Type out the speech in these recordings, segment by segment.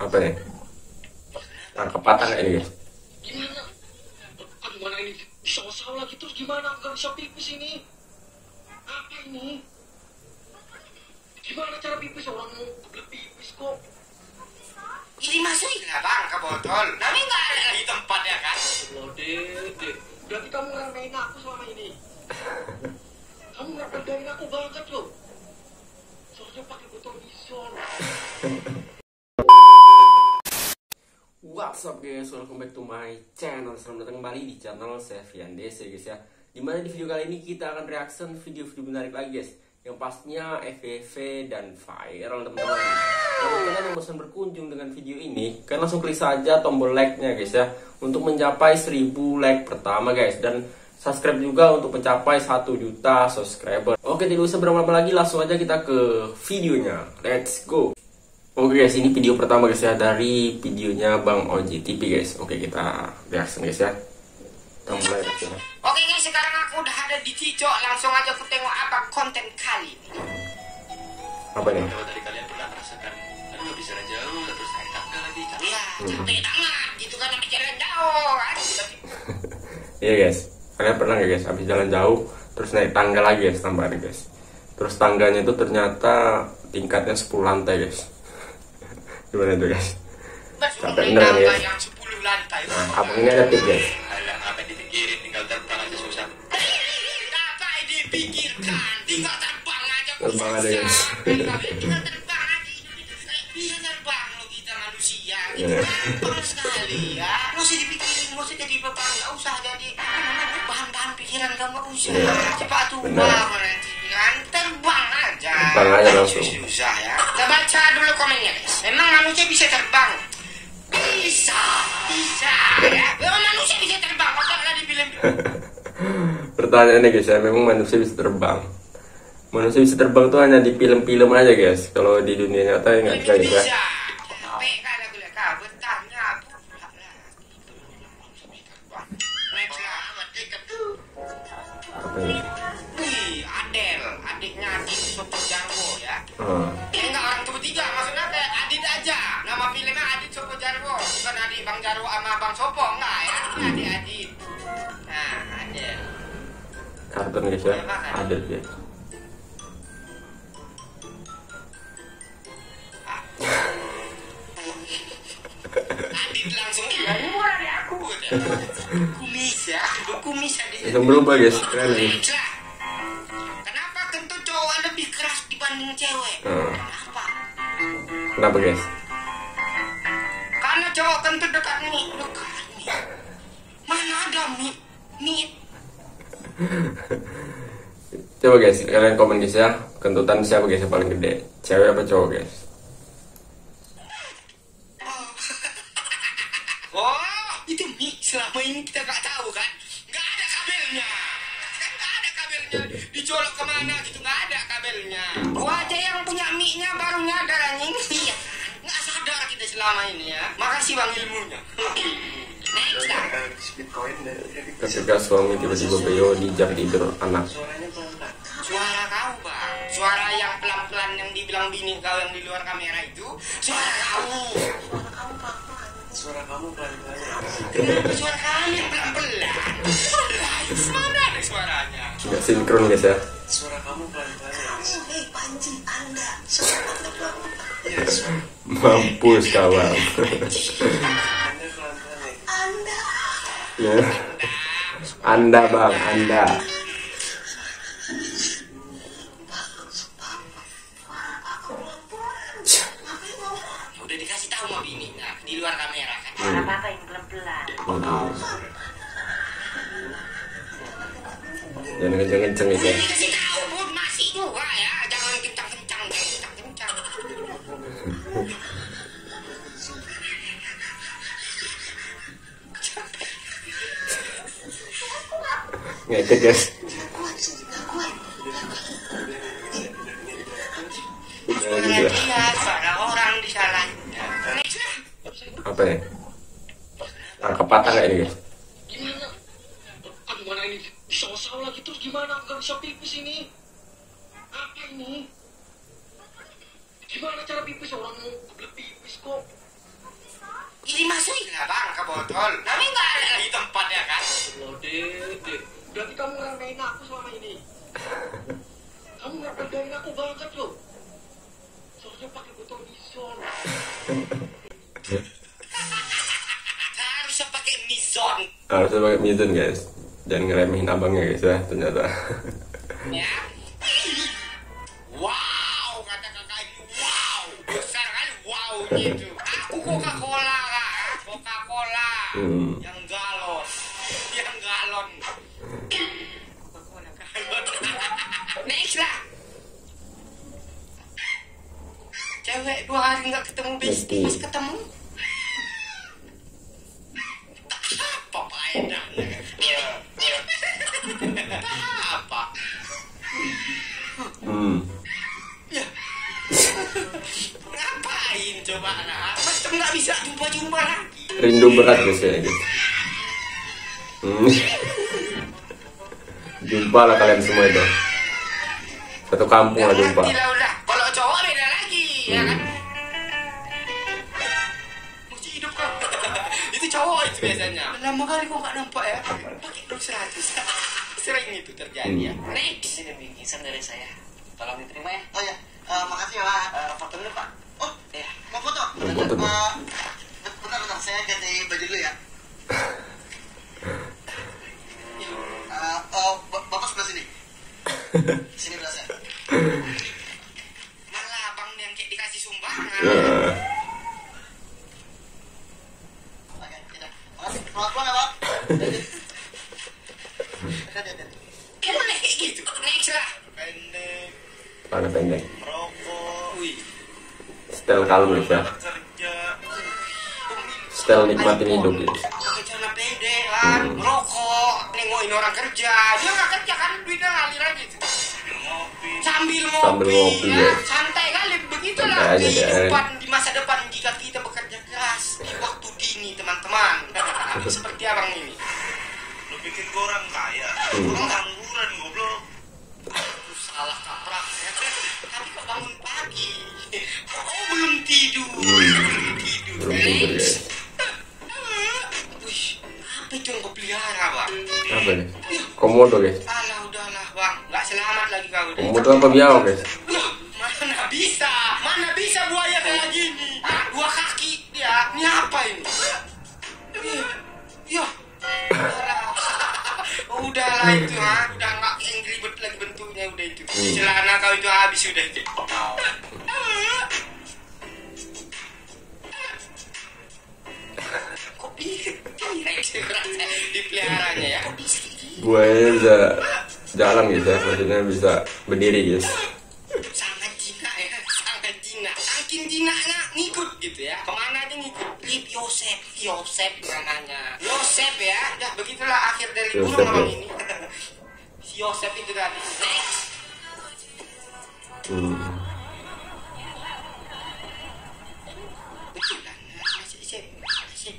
apa ya? Tangkap-tangkap ini. Gimana? Aduh, mana ini? Disawah-sawah lagi terus gimana? Aku gak bisa pipis ini. Apa ini? Gimana cara pipis? Orang mau pipis kok. Jadi masukin nggak bang ke botol? Nami nggak ada di tempatnya kan? Loh deh. Berarti kamu ngeremehin aku selama ini. Kamu ngeremehin aku banget loh. Soalnya pakai botol bison. What's up guys, welcome back to my channel. Selamat datang kembali di channel Sefryan DC guys ya. Dimana di video kali ini kita akan reaction video-video menarik lagi guys, yang pastinya FVV dan viral teman-teman. Kalau kalian yang bosan berkunjung dengan video ini, kalian langsung klik saja tombol like-nya guys ya, untuk mencapai 1000 like pertama guys, dan subscribe juga untuk mencapai 1 juta subscriber. Oke, tidak usah berlama-lama lagi, langsung aja kita ke videonya. Let's go. Oke guys, ini video pertama guys ya, dari videonya Bang OZIIE TV guys. Oke, kita reaction guys ya. Mulai, oke guys, sekarang aku udah ada di Cicok. Langsung aja aku tengok apa konten kali ini. Apa nih? Kalau tadi kalian pernah merasakan aduh bisa jauh, terus naik tangga lagi. Iya, capek tangan gitu kan, habis jalan jauh. Iya guys, kalian pernah gak guys, habis jalan jauh terus naik tangga lagi guys, tambahan guys. Terus tangganya itu ternyata tingkatnya 10 lantai guys. Gimana tuh guys? Capek beneran guys. Nah, abang ini ada tip guys. Pikirkan, tinggal terbang aja. Terbang aja guys. Tinggal terbang aja. Bisa terbang loh kita manusia. Itu gampang sekali ya. Nggak usah dipikirin, nggak usah jadi beban, nggak usah jadi bahan-bahan pikiran, nggak usah. Cepat tuh nanti kan terbang aja. Terbang aja langsung. Susah ya. Kita baca dulu komennya guys. Memang manusia bisa terbang. Bisa ya. Memang manusia bisa terbang. Maksudnya dibilang. Pertanyaannya guys ya, memang manusia bisa terbang. Manusia bisa terbang tuh hanya di film-film aja guys. Kalau di dunia nyata ya nggak bisa guys ya. Kartun guys ya, ada dia. Bisa berubah guys, keren nih. Kenapa kentut cowok lebih keras dibanding cewek? Kenapa guys? Karena cowok kentut dekat mie. Mana ada mie? Coba guys, kalian komen guys ya, kentutan siapa guys yang paling gede, cewek apa cowok guys? Oh, itu mie. Selama ini kita gak tahu kan, gak ada kabelnya kan, gak ada kabelnya, dicolok kemana gitu, gak ada kabelnya. Wajah yang punya mie nya baru nyadar anjing. Iya, gak sadar kita selama ini ya. Makasih bang ilmunya. Ketika suami tiba-tiba beo di jam tidur anak. Suara kau bang, suara yang pelan-pelan yang dibilang bini kau yang di luar kamera itu, suara kau. Suara kamu pelan-pelan. Kenapa suara kami pelan-pelan? Mana ada suaranya? Tidak sinkron guys ya. Suara kamu pelan-pelan. Hei panci anda, suara kamu pelan-pelan. Mampus kawan. Yeah. Anda bang, anda. Udah dikasih tahu mau ini, nah, di luar kamera kan. Apa-apa yang pelan-pelan. Jangan kenceng-kenceng ya. Udah dikasih tahu, masih juga ya, jangan kencang-kencang, kencang-kencang. Ngeket guys. Apa ya? Tangkap-tangkap kayak ini guys. Gimana? Aduh mana ini? Disawah-sawah lagi terus gimana? Aku gak bisa pipis ini. Apa ini? Gimana cara pipis? Orang mau pipis kok. Betul. Kami nggak ada lagi tempatnya kan. Loh, Dede. Jadi kamu ngeremehin aku selama ini. Kamu ngeremehin aku banget loh. Soalnya pakai botol Nizon. Harusnya pakai Nizon. Harusnya pakai Nizon guys. Jangan ngeremehin abangnya guys ya ternyata. Ya. Wow, kata kakakku wow. Besar kali wow gitu. Aku Coca-Cola kak. Coca-Cola. Yang galon. Yang galon. Coca-Cola galon. Next lah. Cewek 2 hari nggak ketemu bestie, pas ketemu. Apa faedahnya? Apa? Ngapain coba anak? Macam nggak bisa jumpa-jumpa lagi. Rindu berat biasanya gitu. Jumpa lah kalian semua itu. Satu kampung lah jumpa. Kalau cowok beda lagi, ya kan? Mesti hidup kan? Itu cowok itu biasanya. Lama kali kok nggak nampak ya? Pakai dok 100. Sering itu terjadi ya. Next. Ini bingkisan dari saya. Tolong diterima ya. Oh ya, makasih lah. Foto dulu pak. Oh ya, mau foto? Bentar, saya ganti baju dulu ya. Bapak sebelah sini. Sini belah saya. Malah abang yang dikasih sumbangan. Oke, tidak. Makasih, selamat pulang ya pak. Kenapa kayak gitu? Next lah. Pendek. Mana pendek? Merokok. Stel kalem guys ya. Stel nikmatin hidup guys. Kerjaan pendek lah, merokok, nengokin orang kerja. Dia nggak kerja kan duitnya ngalir aja. Sambil ngopi ya. Santai kali begitulah kehidupan di masa depan jika kita bekerja keras di waktu dini teman-teman. Seperti abang ini. Lu bikin orang kaya, orang angguran goblok. Salah kaprah ya. Tapi kok bangun pagi? Oh belum tidur. Next. Wih, apa itu yang kepelihara bang? Apa nih? Komodo guys. Alah udahlah bang, nggak selamat lagi kau. Komodo apa biau guys? Mana bisa buaya kayak gini? 2 kaki dia, ini apa ini? Yo, udahlah itu ha, udah nggak yang ribet lagi bentuknya udah itu. Celana kau itu habis udah itu. Kok bisa dipeliharanya ya? Buaya bisa jalan gitu ya, maksudnya bisa berdiri guys. Sangat jinak ya, sangat jinak. Saking jinaknya ngikut gitu ya, kemana aja ngikut. Yosep namanya. Yosep ya, udah begitulah akhir dari burung orang ini. Si Yosep itu tadi. Next. Betulan, masih.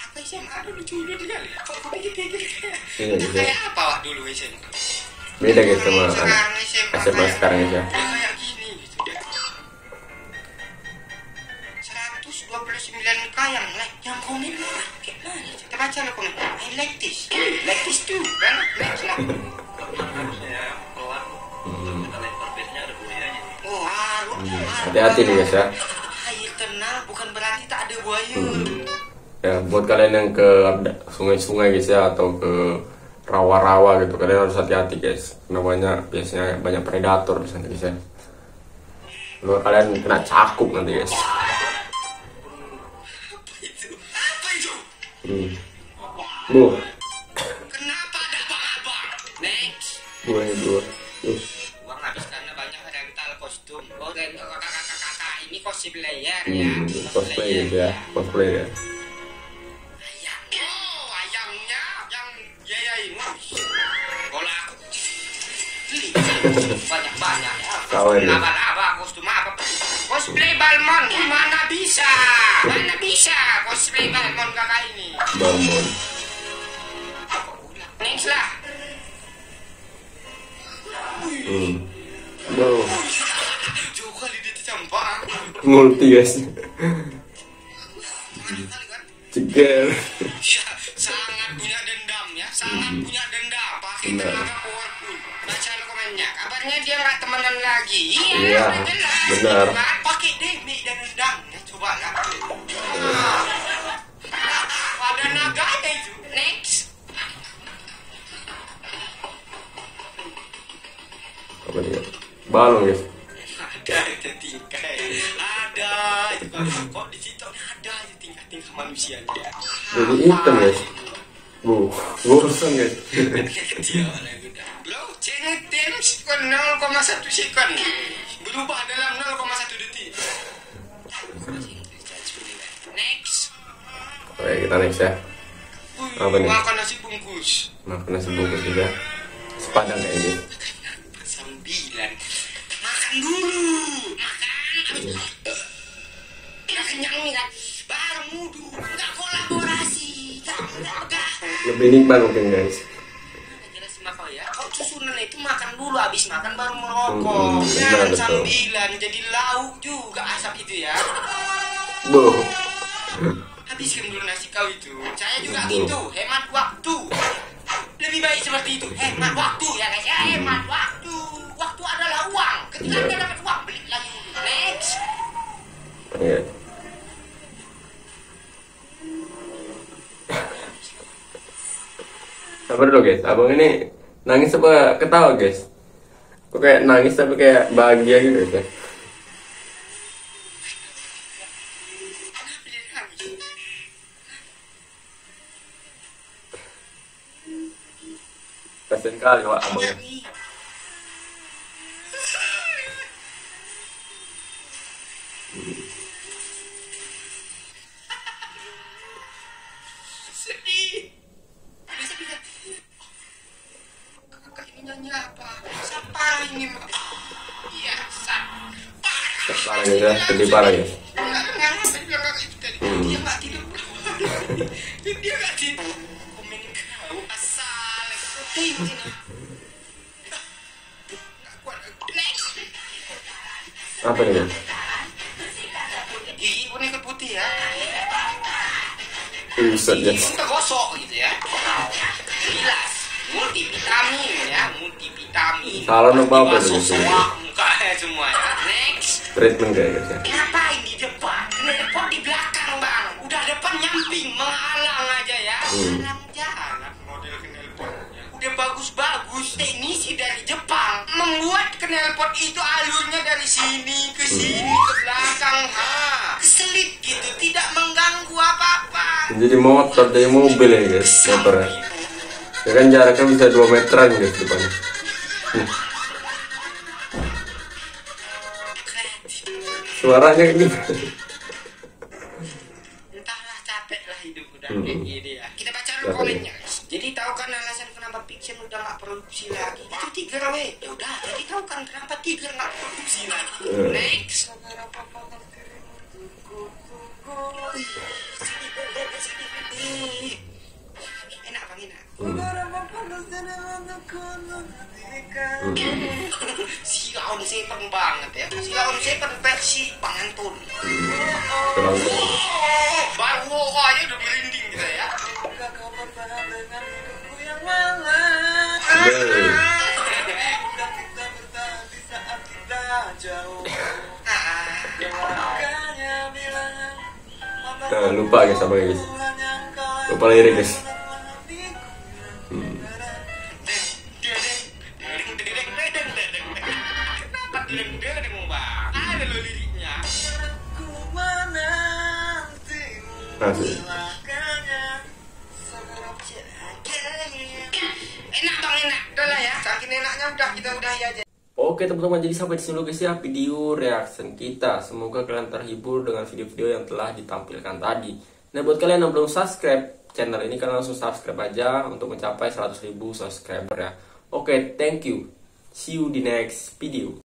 Apa sih yang ada lucu-lucu kali? Kok pikir-pikir kayak apa wak dulu Isen? Beda guys sama SMA sekarang aja. 29k yang like, yang komen lah. Kita baca lah komen. I like this. Like this too. Kan? Next lah. Oh, hati-hati nih guys ya. Air terkenal bukan berarti tak ada buaya. Ya, buat kalian yang ke sungai-sungai guys ya, atau ke rawa-rawa gitu, kalian harus hati-hati guys. Namanya biasanya banyak predator di sana guys ya. Lalu kalian kena cakup nanti guys. Bu. Kenapa ada abang? Next. Dua. Uang habis karena banyak rental kostum. Oh dan kakak-kakak ini cosplayer ya. Cosplayer. Ayang. Oh ayangnya yang yayain. Kalau aku banyak ya. Apa kostum apa? Cosplay Balmon mana bisa cosplay Balmon kakak ini. Balmon. Next lah. Wow. juga di tercampak multi guys ceger. Sangat punya dendam ya, sangat punya dendam. Pakai tenaga powerful. Baca komennya, kabarnya dia nggak temenan lagi. Iya, benar. Pakai demik dan dendam ya, coba lah. Ada naganya itu. Next. Apa dia? Balon guys. Ada tingkah. Ada. Kok di situ ada aja tingkah-tingkah manusia dia. Jadi hitam guys. Bu, urusan guys. Blow change times 0,1 second. Berubah dalam 0,1 detik. Next. Oke, kita next ya. Apa nih? Makan nasi bungkus. Makan nasi bungkus juga. Sepadang kayak ini. Sambilan. Makan dulu. Makan. Udah kenyang nih kan. Baru mudu. Enggak kolaborasi. Lebih nikmat mungkin guys. Susunan itu makan dulu, habis makan baru merokok. Jangan sambilan, jadi lauk juga asap itu ya. Boh. Habiskan dulu nasi kau itu. Saya juga gitu, hemat waktu. Lebih baik seperti itu, hemat waktu ya guys ya, hemat waktu. Waktu adalah uang. Ketika kita dapat uang, beli lagi. Next. Sabar dulu guys, abang ini nangis apa ketawa guys? Kok kayak nangis tapi kayak bahagia gitu guys. Kasian kali wak abangnya. Ya, sedih parah ya. Apa ini? Ibu ini putih ya. Tergosok gitu ya. Jelas. Multivitamin ya, multivitamin. Salah nombor apa semua ya. Next. Treatment guys ya. Ngapain di depan? Repot di belakang bang. Udah depan nyamping menghalang aja ya. Senang jalan model knalpot. Udah bagus-bagus teknisi dari Jepang membuat knalpot itu alurnya dari sini ke belakang. Keselit gitu, tidak mengganggu apa-apa. Jadi motor dari mobil ya guys, motornya. Ya kan jaraknya bisa 2 meteran guys depannya. Suaranya gitu. Entahlah, capek lah hidup udah kayak gini ya. Kita baca komennya guys. Jadi tahu kan alasan kenapa fiction udah nggak produksi lagi. Itu tiger weh. Ya udah, jadi tahu kan kenapa tiger nggak produksi lagi. Next. Enak bang, enak. Si lawan Seven banget ya. Si lawan Seven versi pangantun. Baru aja udah merinding kita ya. Jangan lupa guys, apa guys? Lupa lirik guys. Asik. Enak bang, enak. Udah lah ya. Saking enaknya udah kita udahi aja. Oke teman-teman, jadi sampai di sini dulu guys ya video reaction kita. Semoga kalian terhibur dengan video-video yang telah ditampilkan tadi. Nah buat kalian yang belum subscribe channel ini, kalian langsung subscribe aja untuk mencapai 100.000 subscriber ya. Oke, thank you. See you di next video.